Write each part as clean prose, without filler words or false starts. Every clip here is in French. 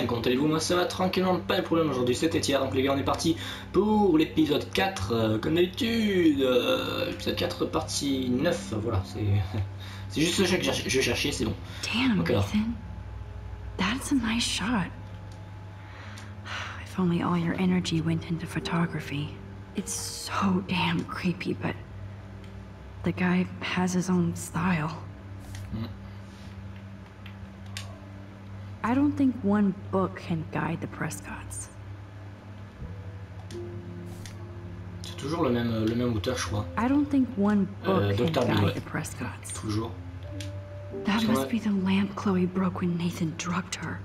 5, comptez-vous, moi ça va tranquillement, pas de problème. Aujourd'hui c'était hier, donc les gars on est parti pour l'épisode 4, comme d'habitude, épisode 4, partie 9, voilà, c'est juste ce jeu que je cherchais, c'est bon. Damn, okay, Nathan, that's a nice shot. If only all your energy went into photography. It's so damn creepy, but the guy has his own style. Mm. I don't think one book can guide the Prescotts. C'est toujours le même auteur, je crois. I don't think one book can guide the Prescotts. Toujours. That must be the lamp Chloe broke when Nathan drugged her.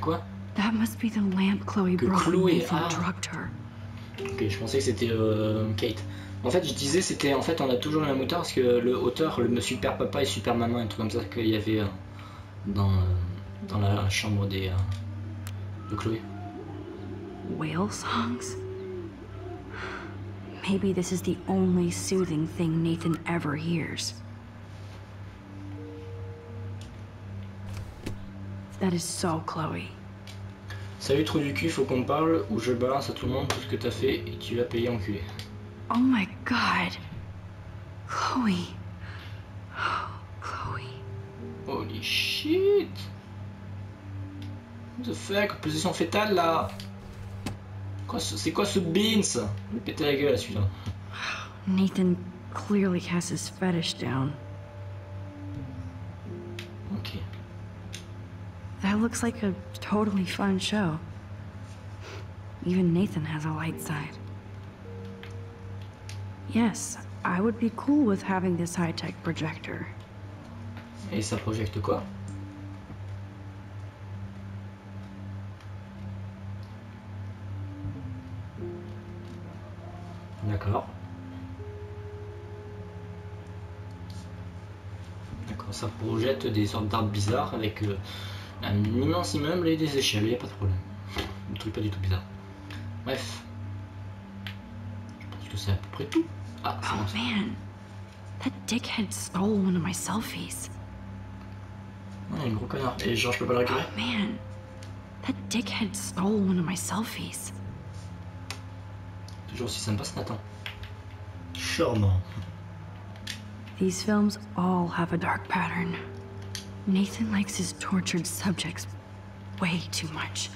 Quoi? That must be the lamp Chloe broke when Nathan drugged her. Ok, je pensais que c'était Kate. En fait, je disais c'était en fait on a toujours le même auteur parce que le auteur, le super papa et super maman et tout comme ça qu'il y avait. Dans la chambre des de Chloé. Whale songs. Maybe this is the only soothing thing Nathan ever hears. That is so Chloe. Salut trou du cul, faut qu'on parle ou je balance à tout le monde tout ce que t'as fait et tu vas payer enculé. Oh my god, Chloe. Holy shit! What the fuck? Position fétale là! C'est quoi ce beans? Il pète la gueule celui-là. Nathan clearly has his fetish down. Ok. That looks like a totally fun show. Even Nathan has a light side. Yes, I would be cool with having this high-tech projector. Et ça projette quoi? D'accord. D'accord, ça projette des sortes d'arbres bizarres avec un immense immeuble et des échelles, il n'y a pas de problème. Un truc pas du tout bizarre. Bref. Je pense que c'est à peu près tout. Ah, c'est bon ça. Oh man, that dickhead stole one of my selfies. Un gros connard. Et genre je peux pas le récupérer. Oh man, that dickhead stole one of my selfies. Toujours aussi sympa ce Nathan. Charmant. These films all have a dark pattern. Nathan likes his tortured subjects way too much.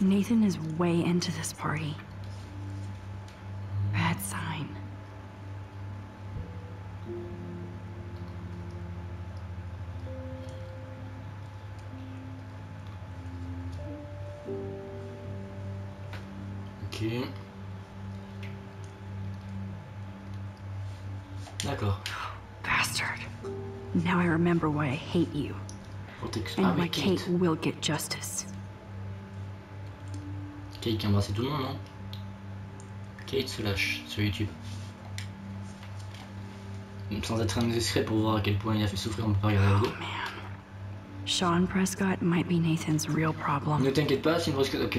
Nathan is way into this party. Bad sign. D'accord. Bastard. Now I remember why I hate you. And why Kate will get justice. Kate qui a embrassé tout le monde, non? Kate se lâche sur YouTube. Sans être indiscret pour voir à quel point il a fait souffrir, on peut pas regarder le go. Sean Prescott might be Nathan's real problem. Ne t'inquiète pas, Sean Prescott. Ok.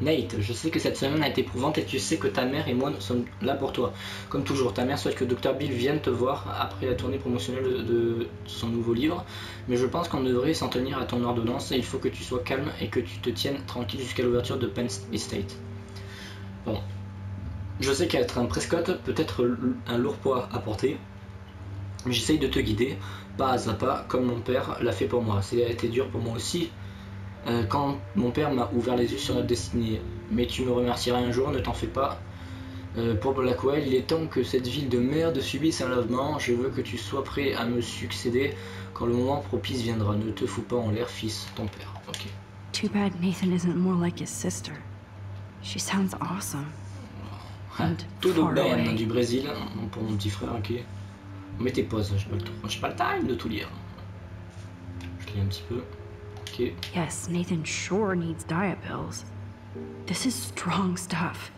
Nate, je sais que cette semaine a été éprouvante et tu sais que ta mère et moi sommes là pour toi. Comme toujours, ta mère souhaite que Dr. Bill vienne te voir après la tournée promotionnelle de son nouveau livre, mais je pense qu'on devrait s'en tenir à ton ordonnance et il faut que tu sois calme et que tu te tiennes tranquille jusqu'à l'ouverture de Penn State. Bon, je sais qu'être un Prescott peut être un lourd poids à porter, mais j'essaye de te guider, pas à pas, comme mon père l'a fait pour moi. Ça a été dur pour moi aussi. Quand mon père m'a ouvert les yeux sur notre destinée, mais tu me remercieras un jour, ne t'en fais pas. Pour Blackwell, il est temps que cette ville de merde subisse un lavement. Je veux que tu sois prêt à me succéder quand le moment propice viendra. Ne te fous pas en l'air, fils, ton père. Ok. Too bad Nathan isn't more like his sister. She sounds awesome. Todo Ben du Brésil pour mon petit frère. Ok. Mets tes pauses. J'ai pas le time de tout lire. Je lis un petit peu. Okay. Yes, Nathan sure needs diet pills. This is strong stuff.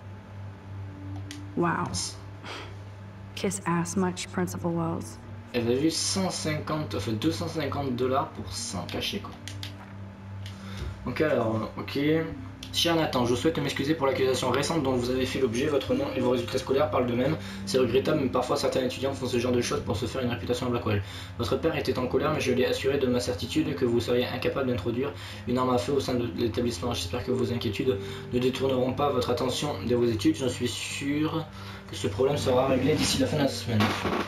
Wow. Kiss ass much, Principal Wells. Elle a vu 250 $ pour 100 cachets quoi. Donc alors, ok. Cher Nathan, je souhaite m'excuser pour l'accusation récente dont vous avez fait l'objet. Votre nom et vos résultats scolaires parlent de même. C'est regrettable, mais parfois certains étudiants font ce genre de choses pour se faire une réputation à Blackwell. Votre père était en colère, mais je l'ai assuré de ma certitude que vous seriez incapable d'introduire une arme à feu au sein de l'établissement. J'espère que vos inquiétudes ne détourneront pas votre attention de vos études. J'en suis sûr que ce problème sera réglé d'ici la fin de la semaine.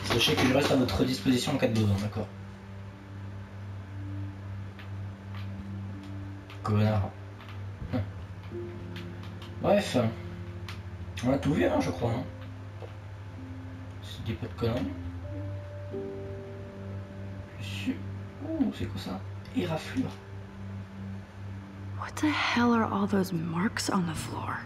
Sachez que je reste à votre disposition en cas de besoin, d'accord? Connard. Bref, on a tout vu, hein, je crois. Hein. Si je dis pas de conneries. Je suis. Ouh, c'est quoi ça? Éraflure. What the hell are all those marks on the floor?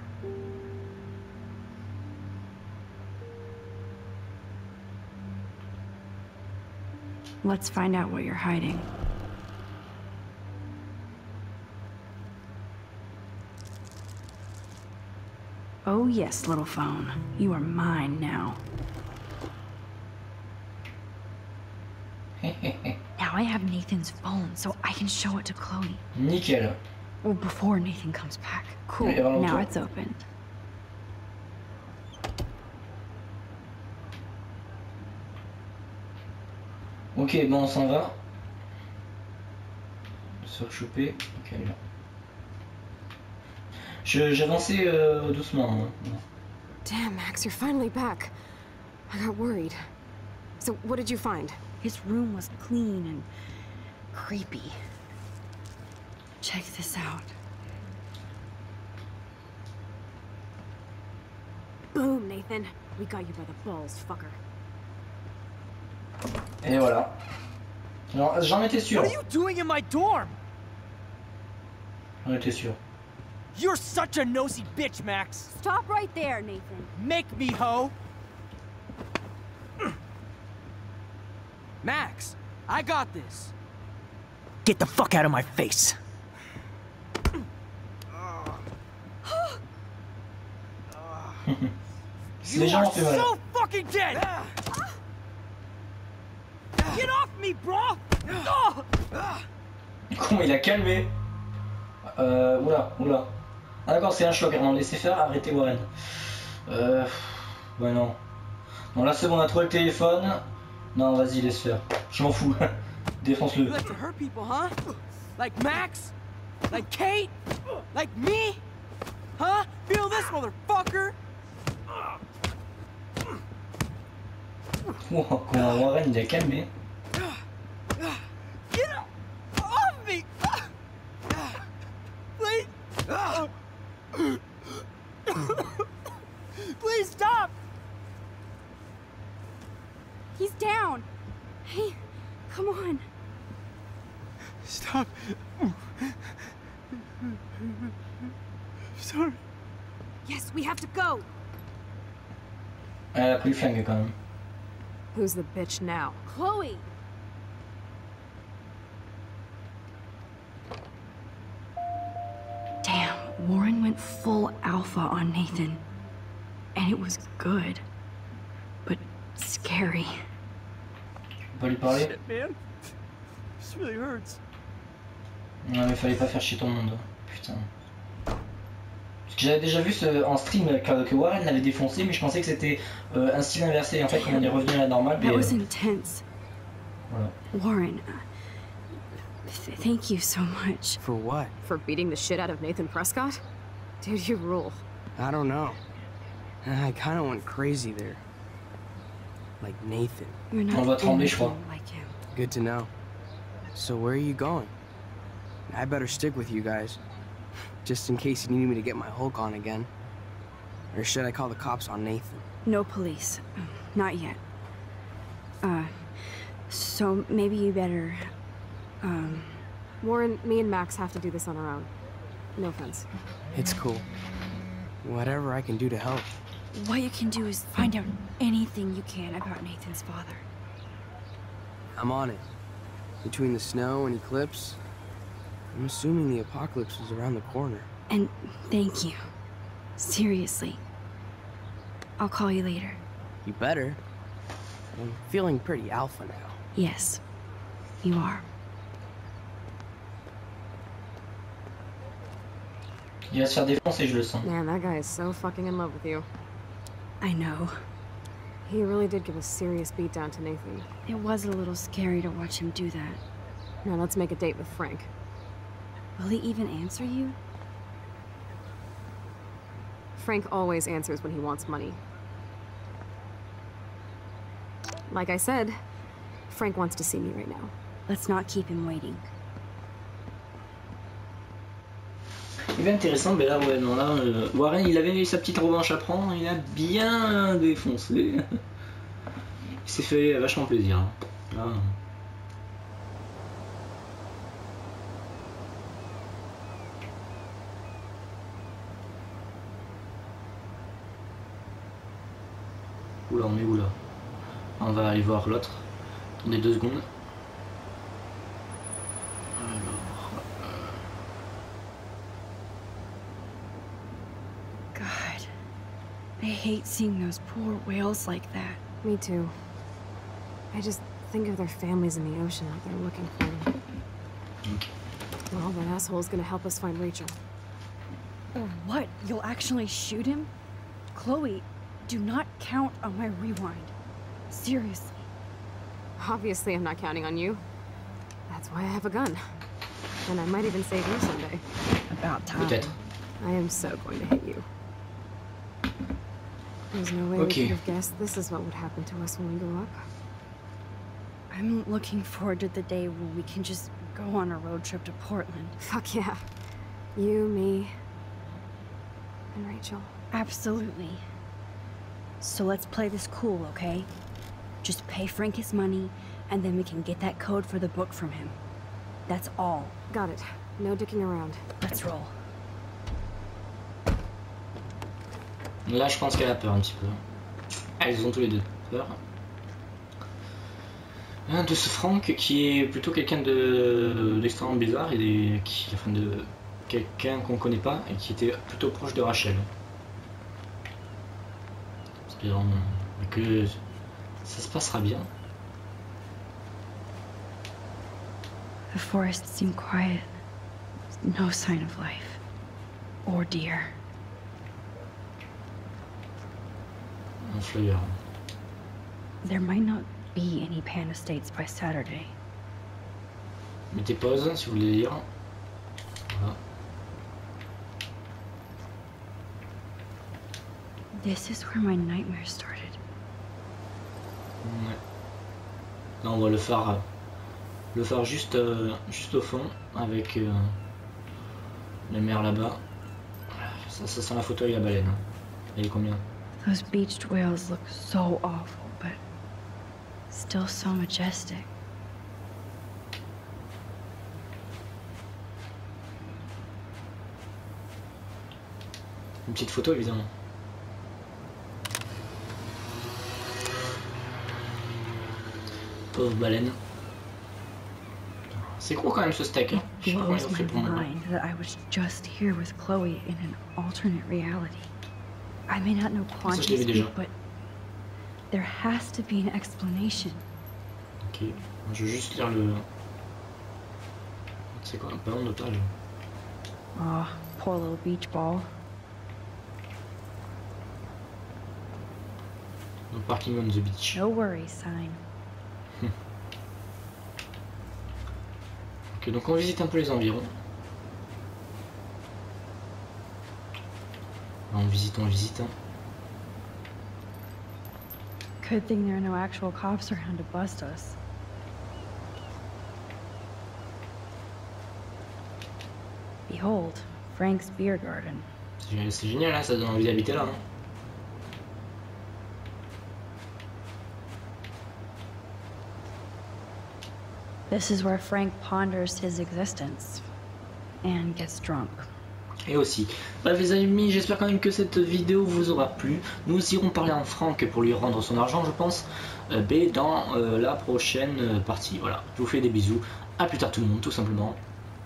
Let's find out what you're hiding. Oh yes, little phone. You are mine now. Now I have Nathan's phone, so I can show it to Chloe. Nickel. Well, before Nathan comes back. Cool. Now it's open. Ok, bon, on s'en va. Se rechoper. Ok, là. J'avançais doucement. Hein. Damn, Max, you're finally back. I got worried. So, what did you find? His room was clean and creepy. Check this out. Boom, Nathan. We got you by the balls, fucker. Et voilà. J'en étais sûr. What are you doing in my dorm? J'en étais sûr. You're such a nosy bitch, Max. Stop right there, Nathan. Make me, ho. Max, I got this. Get the fuck out of my face. You are so fucking dead. Get off me, bro. Comment il a calmé. Oula, oula. Ah d'accord, c'est un choc, on laissez faire, arrêtez Warren. Bah non. Bon là c'est bon, on a trouvé le téléphone. Non, vas-y, laisse faire. Je m'en fous. Défonce-le. Like Max, like Kate, like me. Huh? Feel this motherfucker. Wow, comment Warren il a calmé. Get off me. Please. Please stop! He's down. Hey, come on. Stop. I'm sorry. Yes, we have to go. Please hang it on. Who's the bitch now? Chloe. Warren went full alpha on Nathan, and it was good, but scary. Shit, man. This really hurts. Non, mais fallait pas faire chier ton monde, putain. J'avais déjà vu en stream que Warren l'avait défoncé, mais je pensais que c'était un style inversé. En fait, on est revenu à la normale. That was intense. Voilà. Warren. Thank you so much. For what? For beating the shit out of Nathan Prescott? Dude, you rule. I don't know. I kind of went crazy there. Like Nathan. You're not like him. Good to know. So where are you going? I better stick with you guys. Just in case you need me to get my Hulk on again. Or should I call the cops on Nathan? No police. Not yet. So maybe you better... Warren, me and Max have to do this on our own. No offense. It's cool. Whatever I can do to help. What you can do is find out anything you can about Nathan's father. I'm on it. Between the snow and eclipse, I'm assuming the apocalypse is around the corner. And thank you. Seriously. I'll call you later. You better. I'm feeling pretty alpha now. Yes, you are. Il va se faire défoncer, je le sens. Man, that guy is so fucking in love with you. I know. He really did give a serious beat down to Nathan. It was a little scary to watch him do that. Now let's make a date with Frank. Will he even answer you? Frank always answers when he wants money. Like I said, Frank wants to see me right now. Let's not keep him waiting. Eh bien intéressant, mais là, ouais, non, là Warren, il avait eu sa petite revanche à prendre, il a bien défoncé. Il s'est fait vachement plaisir. Ah. Oula, on est où là? On va aller voir l'autre. Attendez 2 secondes. I hate seeing those poor whales like that. Me too. I just think of their families in the ocean like they're looking for them. Okay. Well, that asshole's gonna help us find Rachel. Or what? You'll actually shoot him? Chloe, do not count on my rewind. Seriously. Obviously, I'm not counting on you. That's why I have a gun. And I might even save you someday. About time. Good. I am so going to hate you. There's no way we could have guessed this is what would happen to us when we grew up. I'm looking forward to the day when we can just go on a road trip to Portland. Fuck yeah. You, me, and Rachel. Absolutely. So let's play this cool, okay? Just pay Frank his money, and then we can get that code for the book from him. That's all. Got it. No dicking around. Let's roll. Là, je pense qu'elle a peur un petit peu. Ah, ils ont tous les deux peur. Un de ce Frank qui est plutôt quelqu'un d'extrêmement bizarre et qui, enfin, de quelqu'un qu'on connaît pas et qui était plutôt proche de Rachel. Espérons que ça se passera bien. The forest seemed quiet. No sign of life or deer. Flyer. There might not be any Penn States by Saturday. Mettez pause si vous voulez lire. Voilà. This is where my nightmare started. Ouais. Là on voit le phare juste, juste au fond avec la mer là-bas. Ça, ça sent la fauteuil et la baleine. Elle est combien? Those beached whales look so awful, but still so majestic. Une petite photo, évidemment. Pauvre baleine. C'est gros quand même ce steak. Hein. Je sais pas comment ils ont fait pour moi. I was just here with Chloe in an alternate reality. I may not know quantum, but there has to be an explanation. Ok, je vais juste lire le. C'est quoi un ballon d'otage? Ah, poor little beach ball. No parking on the beach. No worry sign. Ok, donc on visite un peu les environs. On visite. Good thing there are no actual cops around to bust us. Behold, Frank's beer garden. C'est génial, hein, ça donne envie d'habiter là. Hein. This is where Frank ponders his existence and gets drunk. Et aussi. Bref les amis, j'espère quand même que cette vidéo vous aura plu. Nous irons parler à Frank pour lui rendre son argent, je pense, dans la prochaine partie. Voilà, je vous fais des bisous. À plus tard tout le monde, tout simplement.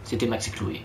C'était Max et Chloé.